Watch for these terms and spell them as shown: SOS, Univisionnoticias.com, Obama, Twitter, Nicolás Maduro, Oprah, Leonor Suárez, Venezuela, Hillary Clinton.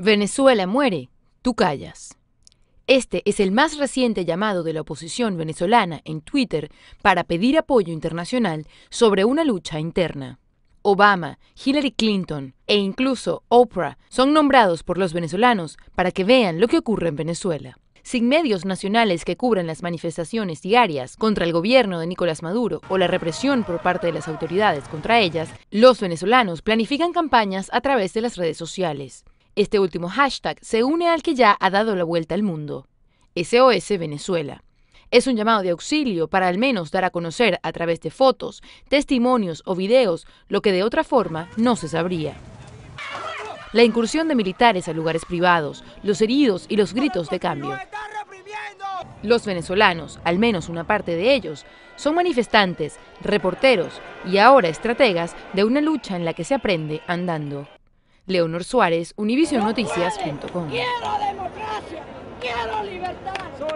Venezuela muere, tú callas. Este es el más reciente llamado de la oposición venezolana en Twitter para pedir apoyo internacional sobre una lucha interna. Obama, Hillary Clinton e incluso Oprah son nombrados por los venezolanos para que vean lo que ocurre en Venezuela. Sin medios nacionales que cubran las manifestaciones diarias contra el gobierno de Nicolás Maduro o la represión por parte de las autoridades contra ellas, los venezolanos planifican campañas a través de las redes sociales. Este último hashtag se une al que ya ha dado la vuelta al mundo, SOS Venezuela. Es un llamado de auxilio para al menos dar a conocer a través de fotos, testimonios o videos lo que de otra forma no se sabría. La incursión de militares a lugares privados, los heridos y los gritos de cambio. Los venezolanos, al menos una parte de ellos, son manifestantes, reporteros y ahora estrategas de una lucha en la que se aprende andando. Leonor Suárez, Univisionnoticias.com. Quiero democracia, quiero libertad.